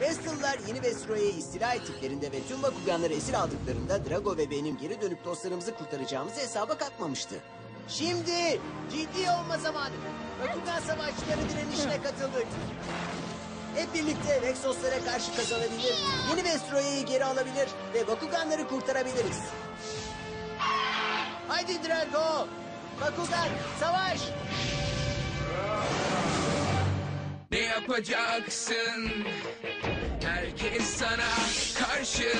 Vestal'lar Yeni Vestroya'yı istila ettiklerinde ve tüm Bakuganları esir aldıklarında Drago ve benim geri dönüp dostlarımızı kurtaracağımızı hesaba katmamıştı. Şimdi ciddi olma zamanı. Bakugan savaşçıları direnişine katıldık. Hep birlikte Vexoslara karşı kazanabilir, Yeni Vestroya'yı geri alabilir ve Bakuganları kurtarabiliriz. Haydi Drago! Bakugan savaş! Ne yapacaksın? Herkes sana karşı.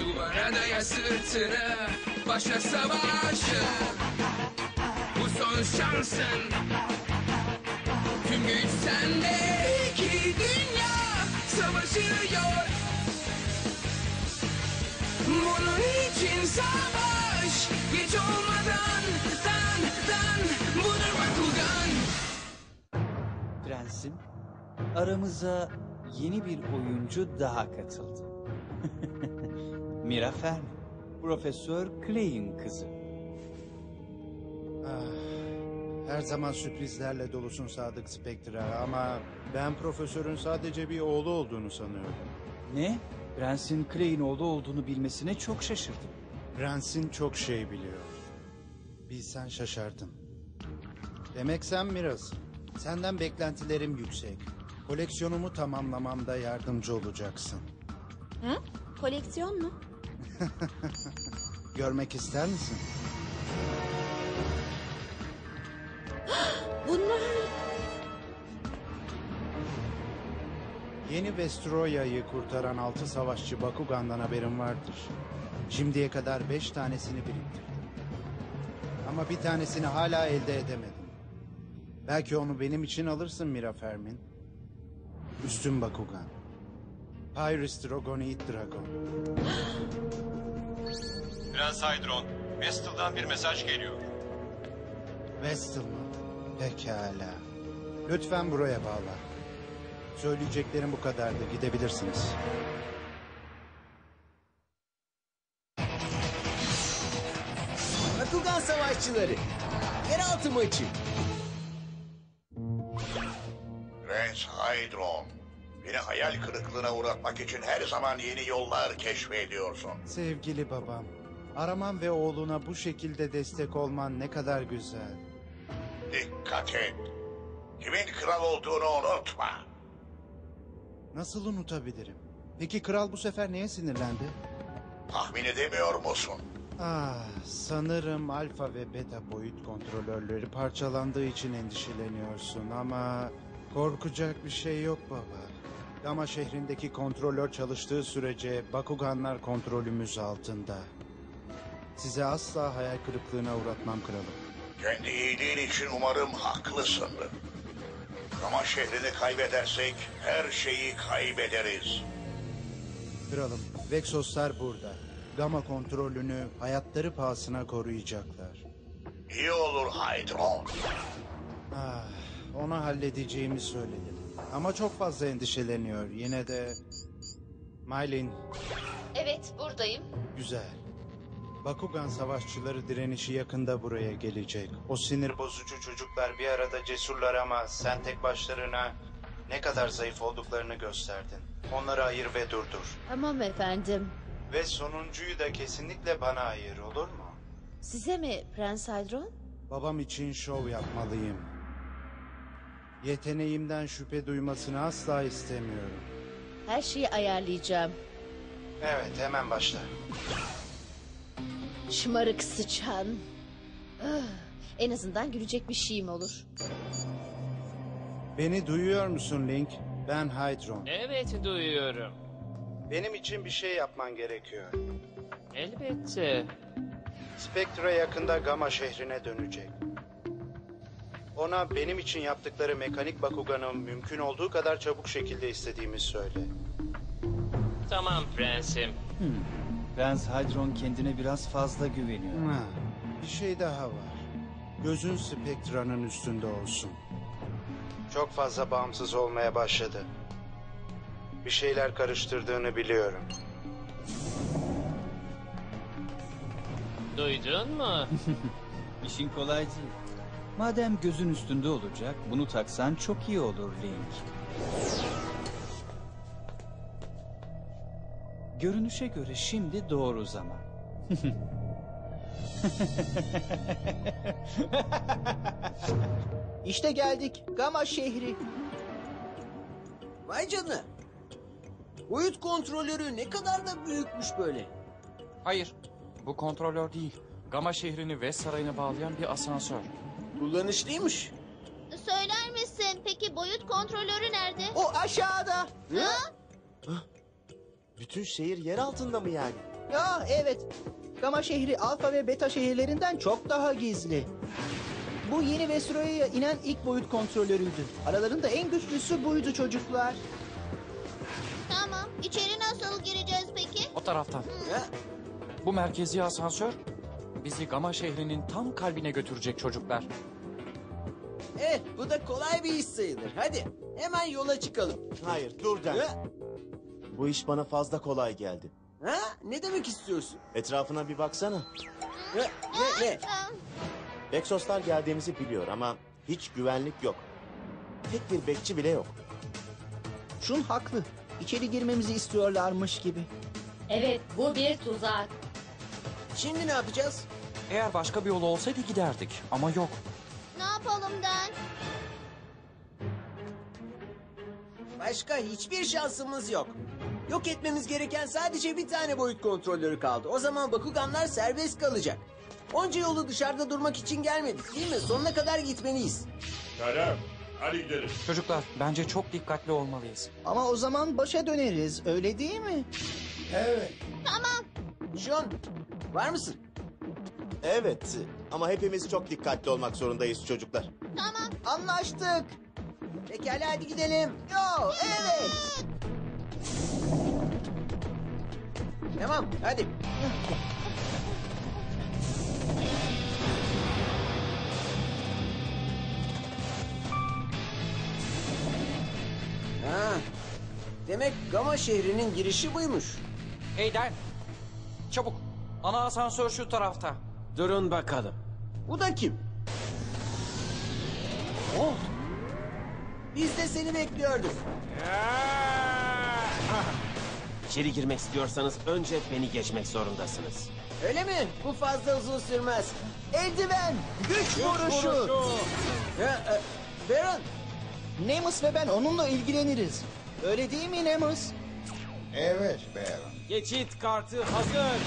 Duvara daya sırtını, başa savaşı. Bu son şansın. Tüm güç sende. İki dünya savaşıyor. Bunun için savaş. Geç olmadan dan budur Bakugan. Prensim, aramıza yeni bir oyuncu daha katıldı. Mira Fermi, Profesör Clay'in kızı. Her zaman sürprizlerle dolusun Sadık Spectra ama ben profesörün sadece bir oğlu olduğunu sanıyordum. Ne? Prensin Clay'in oğlu olduğunu bilmesine çok şaşırdım. Prensin çok şey biliyor. Bilsen şaşardım. Demek sen Mira'sın. Senden beklentilerim yüksek. Koleksiyonumu tamamlamamda yardımcı olacaksın. Hı? Koleksiyon mu? Görmek ister misin? Bunlar... Yeni Vestroya'yı kurtaran 6 savaşçı Bakugan'dan haberim vardır. Şimdiye kadar 5 tanesini biriktirdim. Ama bir tanesini hala elde edemedim. Belki onu benim için alırsın Mira Fermin. Üstün Bakugan. Pyrus Dragoniid Dragon. Prens Hydron, Vestal'dan bir mesaj geliyor. Vestal mı? Pekala. Lütfen buraya bağla. Söyleyeceklerim bu kadardı. Gidebilirsiniz. Bakugan savaşçıları. Yeraltı maçı. Prens Hydron, beni hayal kırıklığına uğratmak için her zaman yeni yollar keşfediyorsun. Sevgili babam, araman ve oğluna bu şekilde destek olman ne kadar güzel. Dikkat et, kimin kral olduğunu unutma. Nasıl unutabilirim? Peki kral bu sefer neye sinirlendi? Tahmin edemiyor musun? Sanırım alfa ve beta boyut kontrolörleri parçalandığı için endişeleniyorsun ama... Korkacak bir şey yok baba. Gama şehrindeki kontrolör çalıştığı sürece Bakuganlar kontrolümüz altında. Size asla hayal kırıklığına uğratmam kralım. Kendi iyiliğin için umarım haklısındır. Gama şehrini kaybedersek her şeyi kaybederiz. Kralım, Vexoslar burada. Gama kontrolünü hayatları pahasına koruyacaklar. İyi olur Hydron. Ona halledeceğimi söyledim. Ama çok fazla endişeleniyor. Yine de... Mylin. Evet, buradayım. Güzel. Bakugan savaşçıları direnişi yakında buraya gelecek. O sinir bozucu çocuklar bir arada cesurlar ama sen tek başlarına ne kadar zayıf olduklarını gösterdin. Onları ayır ve durdur. Tamam efendim. Ve sonuncuyu da kesinlikle bana ayır, olur mu? Size mi Prens Hydron? Babam için şov yapmalıyım. Yeteneğimden şüphe duymasını asla istemiyorum. Her şeyi ayarlayacağım. Evet, hemen başla. Şımarık sıçan. En azından gülecek bir şeyim olur. Beni duyuyor musun Link? Ben Hydron. Evet, duyuyorum. Benim için bir şey yapman gerekiyor. Elbette. Spectra yakında Gama şehrine dönecek. Ona benim için yaptıkları mekanik Bakugan'ı mümkün olduğu kadar çabuk şekilde istediğimi söyle. Tamam prensim. Prens Hydron kendine biraz fazla güveniyor. Bir şey daha var. Gözün Spectra'nın üstünde olsun. Çok fazla bağımsız olmaya başladı. Bir şeyler karıştırdığını biliyorum. Duydun mu? İşin kolay değil. Madem gözün üstünde olacak, bunu taksan çok iyi olur Link. Görünüşe göre şimdi doğru zaman. İşte geldik. Gama şehri. Vay canına. Boyut kontrolörü ne kadar da büyükmüş böyle. Hayır. Bu kontrolör değil. Gama şehrini West Sarayı'na bağlayan bir asansör. Kullanışlıymış. Söyler misin? Peki boyut kontrolörü nerede? O aşağıda. Ne? Bütün şehir yer altında mı yani? Ya evet. Gama şehri alfa ve beta şehirlerinden çok daha gizli. Bu yeni Vesroya'ya inen ilk boyut kontrolörüydü. Aralarında en güçlüsü buydu çocuklar. Tamam. İçeri nasıl gireceğiz peki? O taraftan. Bu merkezi asansör bizi Gama şehrinin tam kalbine götürecek çocuklar. Evet, bu da kolay bir iş sayılır. Hadi hemen yola çıkalım. Hayır, dur Can. Bu iş bana fazla kolay geldi. Ha? Ne demek istiyorsun? Etrafına bir baksana. Ne? Eksoslar geldiğimizi biliyor ama hiç güvenlik yok. Tek bir bekçi bile yok. Şun haklı. İçeri girmemizi istiyorlarmış gibi. Evet, bu bir tuzak. Şimdi ne yapacağız? Eğer başka bir yolu olsaydı giderdik ama yok. Ne yapalım Dan? Başka hiçbir şansımız yok. Yok etmemiz gereken sadece bir tane boyut kontrolörü kaldı. O zaman Bakuganlar serbest kalacak. Onca yolu dışarıda durmak için gelmedik değil mi? Sonuna kadar gitmeliyiz. Selam. Hadi gidelim. Çocuklar bence çok dikkatli olmalıyız. Ama o zaman başa döneriz öyle değil mi? Evet. Tamam. John var mısın? Evet ama hepimiz çok dikkatli olmak zorundayız çocuklar. Tamam. Anlaştık. Pekala hadi gidelim. Yo evet. Tamam hadi. Ha, demek Gama şehrinin girişi buymuş. Hey Dan, çabuk. Ana asansör şu tarafta. Durun bakalım. Bu da kim? Oh. Biz de seni bekliyorduk. İçeri girmek istiyorsanız önce beni geçmek zorundasınız. Öyle mi? Bu fazla uzun sürmez. Eldiven, güç vuruşu. Baron. Nemus ve ben onunla ilgileniriz. Öyle değil mi Nemus? Evet Baron. Geçit kartı hazır.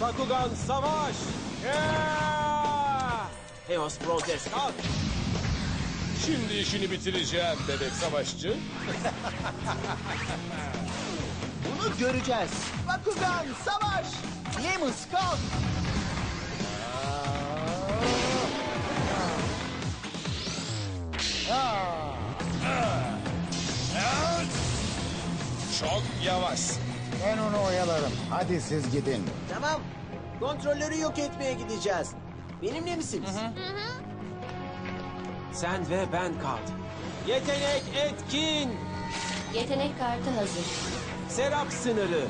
Bakugan savaş. Nemus protest. Kalk. Şimdi işini bitireceğim bebek savaşçı. Bunu göreceğiz. Bakugan savaş. Nemus kalk. Çok yavaş. Ben onu oyalarım. Hadi siz gidin. Tamam. Kontrolörü yok etmeye gideceğiz. Benimle misiniz? Hı hı. Sen ve ben kaldım. Yetenek etkin. Yetenek kartı hazır. Serap sınırı.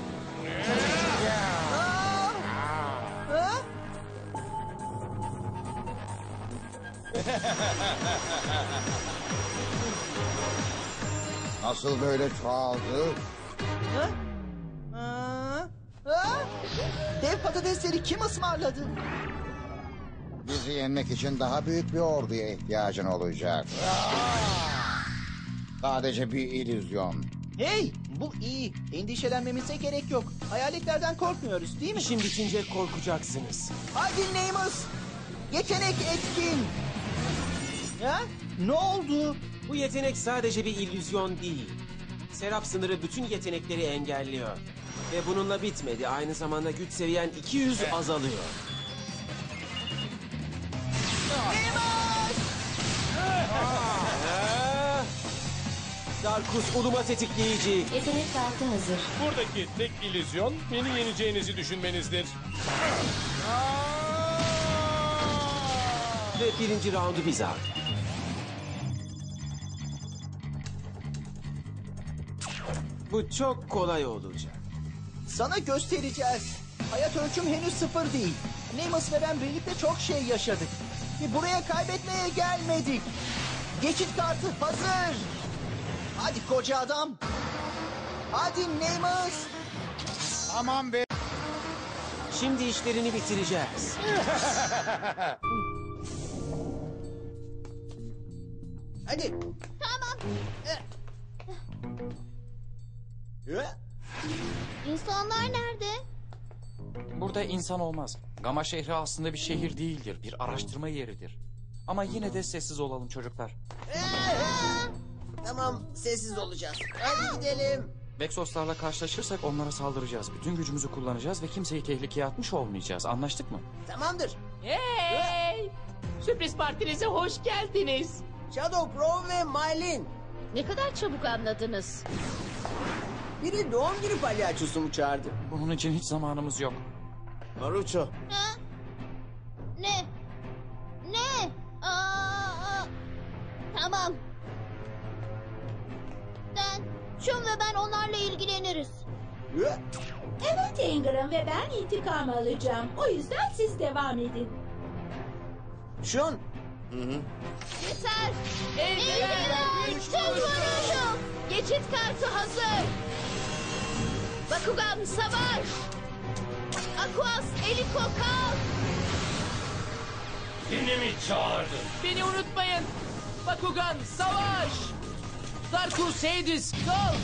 Nasıl böyle çoğaldı? Dev patatesleri kim ısmarladı? Bizi yenmek için daha büyük bir orduya ihtiyacın olacak. Sadece bir illüzyon. Hey, bu iyi. Endişelenmemize gerek yok. Hayaletlerden korkmuyoruz değil mi? İşin bitince korkacaksınız. Hadi Nemus. Yetenek etkin. Ha? Ne oldu? Bu yetenek sadece bir illüzyon değil. Serap sınırı bütün yetenekleri engelliyor. Ve bununla bitmedi. Aynı zamanda güç seviyen 200 azalıyor. Nemus! Darkus uluma tetikleyici. Yetenek kartı hazır. Buradaki tek illüzyon beni yeneceğinizi düşünmenizdir. Ve birinci raundu biz aldık. Bu çok kolay olacak. Sana göstereceğiz. Hayat ölçüm henüz sıfır değil. Nemus ve ben birlikte çok şey yaşadık. Ve buraya kaybetmeye gelmedik. Geçit kartı hazır. Hadi koca adam. Hadi Neymar. Aman be. Şimdi işlerini bitireceğiz. Hadi. Tamam. İnsanlar nerede? Burada insan olmaz. Gama şehri aslında bir şehir değildir. Bir araştırma yeridir. Ama yine de sessiz olalım çocuklar. Tamam, sessiz olacağız. Hadi gidelim. Beksoslarla karşılaşırsak onlara saldıracağız. Bütün gücümüzü kullanacağız ve kimseyi tehlikeye atmış olmayacağız. Anlaştık mı? Tamamdır. Hey! Sürpriz partinize hoş geldiniz. Shadow Pro ve Mylin. Ne kadar çabuk anladınız. Biri doğum günü palyaçosu mu çağırdı? Bunun için hiç zamanımız yok. Naruto. Ha? Ne? Ne? Tamam. Şun ve ben onlarla ilgileniriz. Evet Ingram ve ben intikam alacağım. O yüzden siz devam edin. Şun. Yeter. Ingram. Tüm vuruşu. Geçit kartı hazır. Bakugan savaş. Aquas Eliko kalk. Beni mi çağırdın? Beni unutmayın. Bakugan savaş. Darkus Hades, go!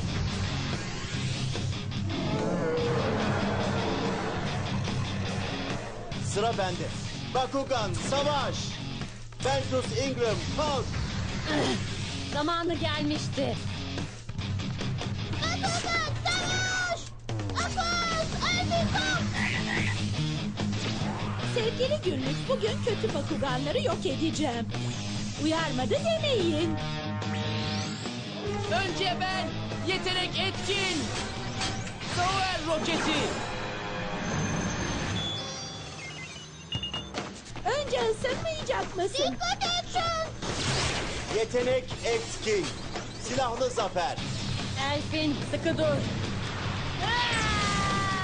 Sıra bende. Bakugan, savaş! Darkus Ingram, kalk! Zamanı gelmişti. Bakugan, savaş! Akos, Alpikos! Sevgili günlük, bugün kötü Bakuganları yok edeceğim. Uyarmadı demeyin. Önce ben, yetenek etkin, Solar roketi. Önce ısınmayacak mısın? Dikkat etsin. Yetenek etkin, silahlı zafer. Elfin, sıkı dur.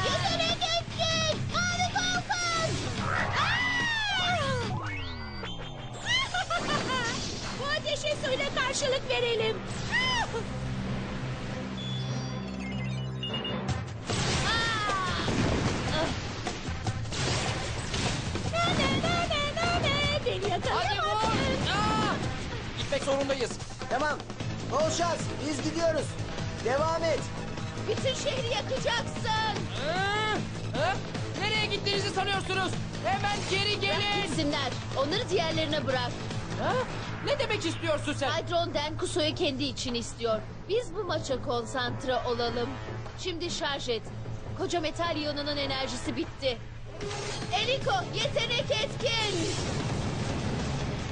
Yetenek etkin, abi kalkın. Bu ateşe suyla karşılık verelim. Hadi vur! Gitmek zorundayız. Tamam. Bol şans. Biz gidiyoruz. Devam et. Bütün şehri yakacaksın. Nereye gittiğinizi sanıyorsunuz? Hemen geri gelin. Bırak gitsinler. Onları diğerlerine bırak. Ha? Ne demek istiyorsun sen? Hydron Denkuso'yu kendi için istiyor. Biz bu maça konsantre olalım. Şimdi şarj et. Koca metal iyonunun enerjisi bitti. Eliko yetenek etkin.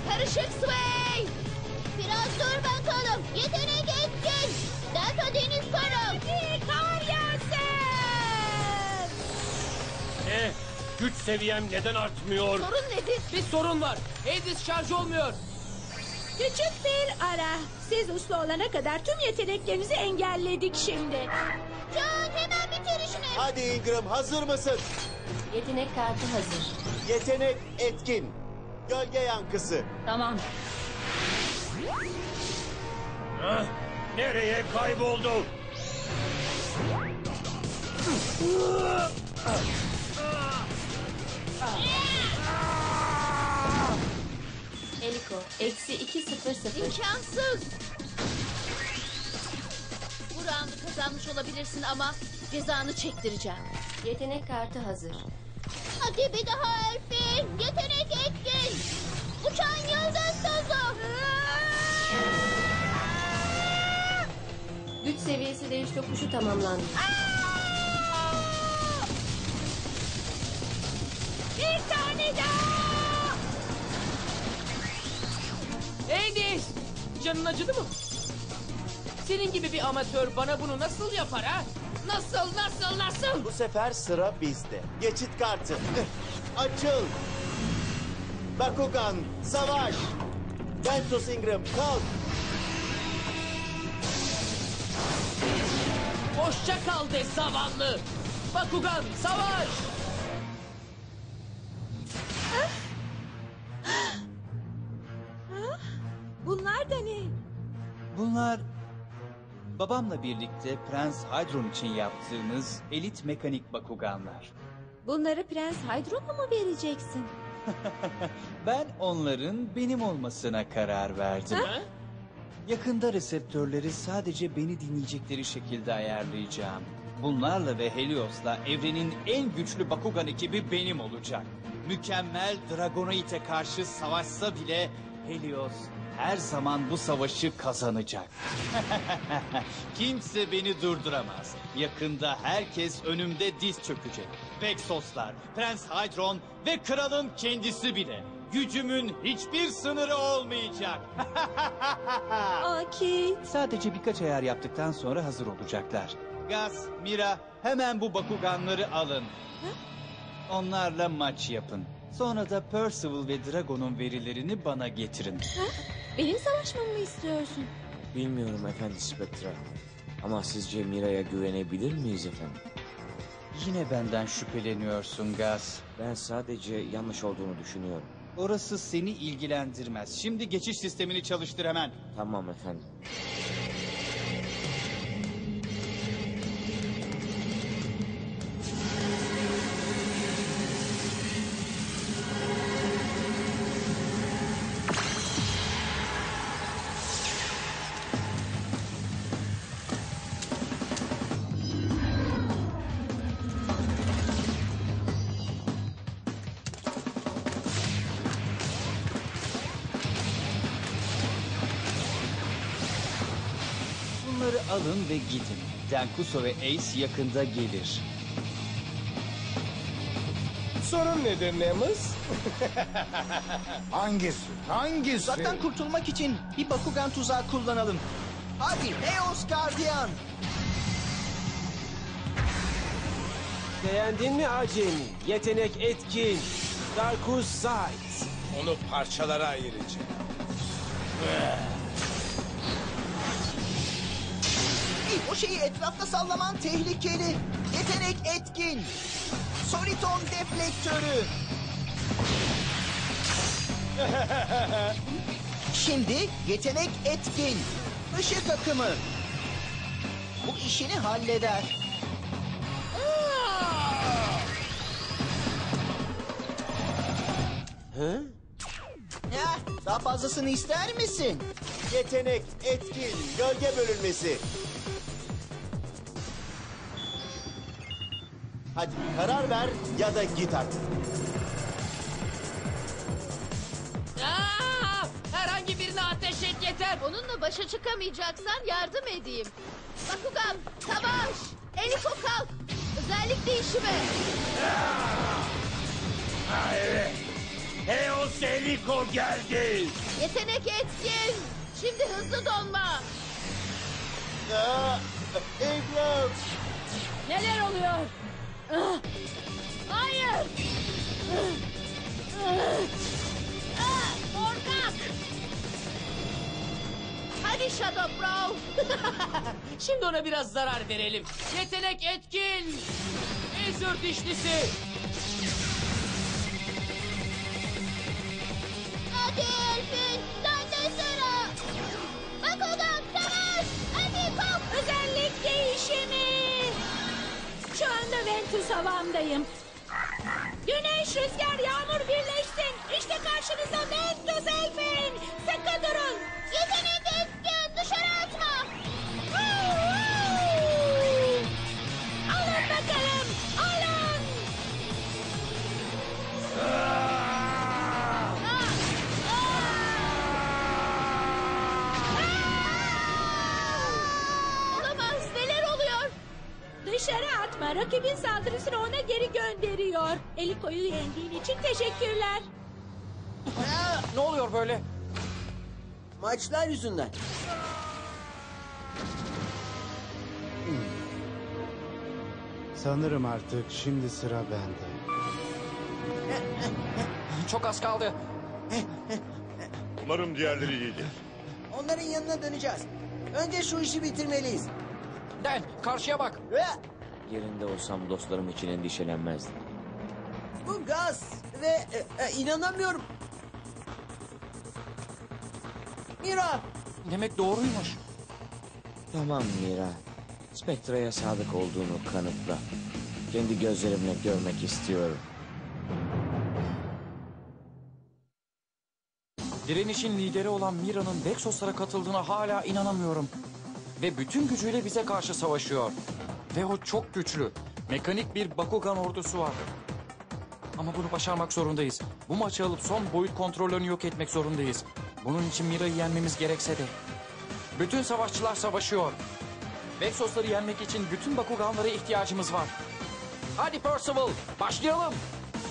Karışık Sway. Biraz dur bakalım. Yetenek etkin. Delta Deniz Karım. Kar yansın. Güç seviyem neden artmıyor? Sorun nedir? Bir sorun var. Hades şarj olmuyor. Küçük bir ara. Siz uslu olana kadar tüm yeteneklerinizi engelledik şimdi. Can hemen bitir işini. Hadi Ingram hazır mısın? Yetenek kartı hazır. Yetenek etkin. Gölge yankısı. Tamam. Nereye kayboldu? Eliko -200. İmkansız. Bu roundu kazanmış olabilirsin ama cezanı çektireceğim. Yetenek kartı hazır. Hadi bir daha Elfin. Yetenek etkin. Uçan yıldız tozu. Güç seviyesi değiş tokuşu tamamlandı. Bir tane daha. Hades. Canın acıdı mı? Senin gibi bir amatör bana bunu nasıl yapar ha? Nasıl? Bu sefer sıra bizde. Geçit kartı. Açıl. Bakugan, savaş. Ventus Ingram, kalk. Hoşça kal de zavallı. Bakugan, savaş. Bunlar da ne? Bunlar Babamla birlikte Prens Hydron için yaptığımız elit mekanik Bakuganlar. Bunları Prens Hydron'a mı vereceksin? Ben onların benim olmasına karar verdim. Ha? Yakında reseptörleri sadece beni dinleyecekleri şekilde ayarlayacağım. Bunlarla ve Helios'la evrenin en güçlü Bakugan ekibi benim olacak. Mükemmel Dragonoid'e karşı savaşsa bile Helios her zaman bu savaşı kazanacak. Kimse beni durduramaz. Yakında herkes önümde diz çökecek. Peksoslar, Prens Hydron ve kralın kendisi bile. Gücümün hiçbir sınırı olmayacak. Okey. Sadece birkaç ayar yaptıktan sonra hazır olacaklar. Gaz, Mira, hemen bu Bakuganları alın. Ha? Onlarla maç yapın. Sonra da Percival ve Dragon'un verilerini bana getirin. Ha? Benim savaşmamı mı istiyorsun? Bilmiyorum efendim Spectra. Ama sizce Mira'ya güvenebilir miyiz efendim? Yine benden şüpheleniyorsun Gaz. Ben sadece yanlış olduğunu düşünüyorum. Orası seni ilgilendirmez. Şimdi geçiş sistemini çalıştır hemen. Tamam efendim. Alın ve gidin. Denkuso ve Ace yakında gelir. Sorun nedir Nemus? Hangisi? Hangisi? Uzaktan kurtulmak için bir Bakugan tuzağı kullanalım. Hadi Eos Gardiyan! Beğendin mi Acemi? Yetenek etkin. Darkus Sight. Onu parçalara ayıracağım. O şeyi etrafta sallaman tehlikeli. Yetenek etkin. Soliton deflektörü. Şimdi yetenek etkin. Işık akımı. Bu işini halleder. Hı? Ya, daha fazlasını ister misin? Yetenek etkin. Gölge bölünmesi. Hadi karar ver ya da git artık. Aa, herhangi birine ateş et yeter. Onunla başa çıkamayacaksan yardım edeyim. Bakugan, savaş! Eliko kalk! Özellik değişimi! Aa, evet. Eos Eliko geldi! Yetenek etkin! Şimdi hızlı donma! Evlat! Neler oluyor? Hayır! Korkak! Hadi Shadow Bro! Şimdi ona biraz zarar verelim. Yetenek etkin! Ezür dişlisi! Hadi Elfin! Sende sıra! Bakugan savaş! Hadi kalk! Özellik değişimi! Şu anda Ventus havamdayım. Güneş, rüzgar, yağmur birleşsin. İşte karşınızda Ventus Elfin. Sıkı durun. Yetenek etkin. Dışarı atma. Alın bakalım. Alın. Olamaz. Neler oluyor? Dışarı atma. Rakibin saldırısını ona geri gönderiyor. Eliko'yu yendiğin için teşekkürler. Ne oluyor böyle? Maçlar yüzünden. Sanırım artık şimdi sıra bende. Çok az kaldı. Umarım diğerleri iyidir. Onların yanına döneceğiz. Önce şu işi bitirmeliyiz. Den, karşıya bak. Yerinde olsam dostlarım için endişelenmezdim. Bu gaz ve inanamıyorum. Mira. Demek doğruymuş. Tamam Mira. Spectra'ya sadık olduğunu kanıtla. Kendi gözlerimle görmek istiyorum. Direnişin lideri olan Mira'nın Vexoslara katıldığına hala inanamıyorum. Ve bütün gücüyle bize karşı savaşıyor. Ve o çok güçlü. Mekanik bir Bakugan ordusu var. Ama bunu başarmak zorundayız. Bu maçı alıp son boyut kontrolünü yok etmek zorundayız. Bunun için Mira'yı yenmemiz gerekse de. Bütün savaşçılar savaşıyor. Vexosları yenmek için bütün Bakuganlara ihtiyacımız var. Hadi Percival, başlayalım.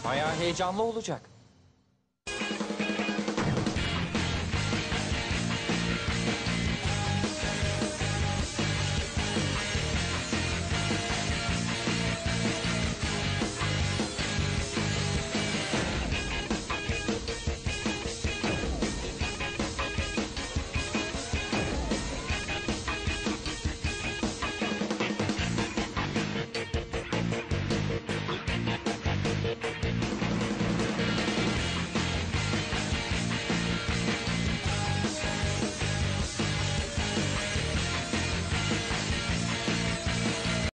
Bayağı heyecanlı olacak.